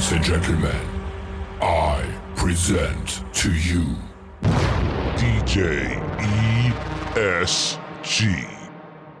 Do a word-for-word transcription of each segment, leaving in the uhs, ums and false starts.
Ladies and gentlemen, I present to you D J E S G.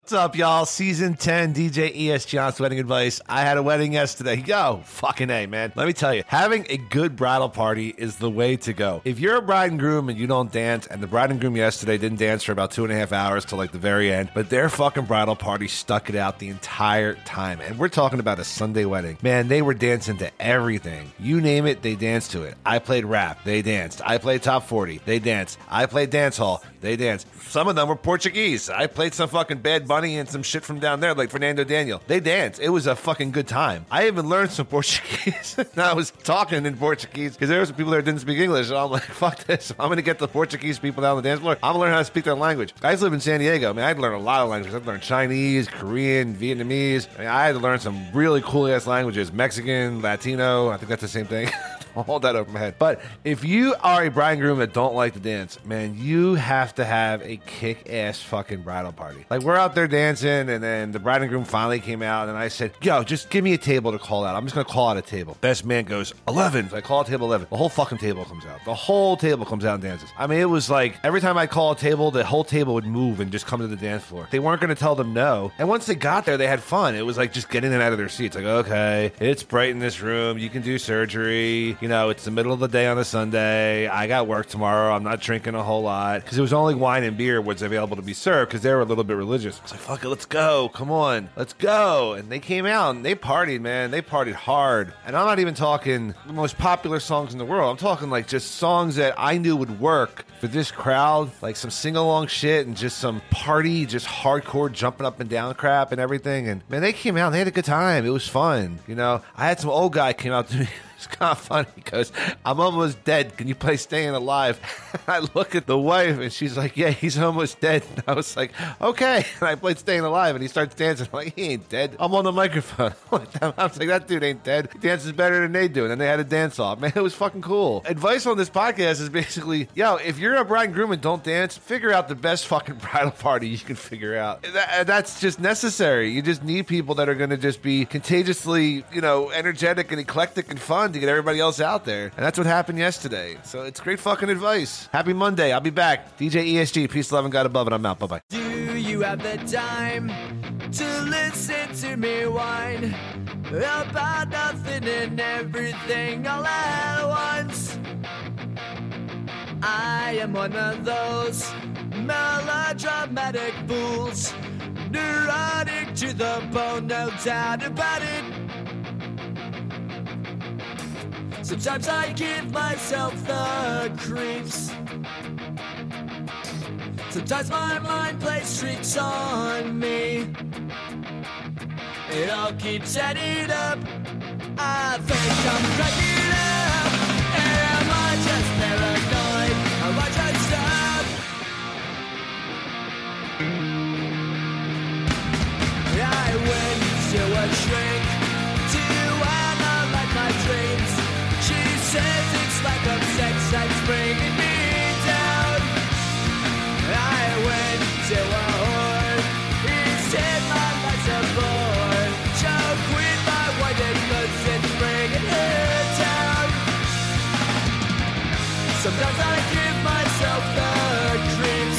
What's up, y'all? Season ten, D J E S G, honest wedding advice. I had a wedding yesterday. Yo, fucking A, man. Let me tell you, having a good bridal party is the way to go. If you're a bride and groom and you don't dance, and the bride and groom yesterday didn't dance for about two and a half hours till like the very end, but their fucking bridal party stuck it out the entire time. And we're talking about a Sunday wedding. Man, they were dancing to everything. You name it, they danced to it. I played rap. They danced. I played Top forty. They danced. I played dance hall. They danced. Some of them were Portuguese. I played some fucking Bad Bunny and some shit from down there, like Fernando Daniel. They danced. It was a fucking good time. I even learned some Portuguese. Now I was talking in Portuguese because there were some people that didn't speak English. And I'm like, fuck this. I'm going to get the Portuguese people down on the dance floor. I'm going to learn how to speak their language. I used to live in San Diego. I mean, I had to learn a lot of languages. I've learned Chinese, Korean, Vietnamese. I mean, I had to learn some really cool-ass languages. Mexican, Latino. I think that's the same thing. I'll hold that over my head. But if you are a bride and groom that don't like to dance, man, you have to have a kick-ass fucking bridal party. Like, we're out there dancing, and then the bride and groom finally came out, and I said, yo, just give me a table to call out. I'm just going to call out a table. Best man goes, eleven. So I call out table eleven. The whole fucking table comes out. The whole table comes out and dances. I mean, it was like, every time I call a table, the whole table would move and just come to the dance floor. They weren't going to tell them no. And once they got there, they had fun. It was like just getting them out of their seats. Like, okay, it's bright in this room. You can do surgery. You know, it's the middle of the day on a Sunday. I got work tomorrow. I'm not drinking a whole lot. Because it was only wine and beer was available to be served because they were a little bit religious. I was like, fuck it, let's go. Come on. Let's go. And they came out and they partied, man. They partied hard. And I'm not even talking the most popular songs in the world. I'm talking like just songs that I knew would work for this crowd. Like some sing-along shit and just some party, just hardcore jumping up and down crap and everything. And man, they came out and they had a good time. It was fun. You know, I had some old guy came out to me. It's kind of funny because I'm almost dead. Can you play Staying Alive? I look at the wife and she's like, yeah, he's almost dead. And I was like, okay. And I played Staying Alive and he starts dancing. I'm like, he ain't dead. I'm on the microphone. I was like, that dude ain't dead. He dances better than they do. And then they had a dance off. Man, it was fucking cool. Advice on this podcast is basically, yo, if you're a bride and groom and don't dance, figure out the best fucking bridal party you can figure out. That, that's just necessary. You just need people that are going to just be contagiously, you know, energetic and eclectic and fun to get everybody else out there. And that's what happened yesterday. So it's great fucking advice. Happy Monday. I'll be back. D J E S G. Peace, love, and God above. And I'm out. Bye-bye. Do you have the time to listen to me whine about nothing and everything all at once? I am one of those melodramatic fools, neurotic to the bone, no doubt about it. Sometimes I give myself the creeps. Sometimes my mind plays tricks on me. It all keeps adding up. I think I'm cracking up. And am I just paranoid? Am I just up? I went to a shrink to analyze my dreams. It's like a sex that's bringing me down. I went to a whore. He said my life's a bore. Choke with my white and boots, it's bringing her down. Sometimes I give myself the creeps.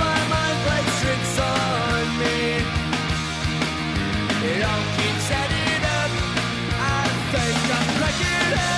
my mind plays tricks on me. It all keeps adding up. Like it is.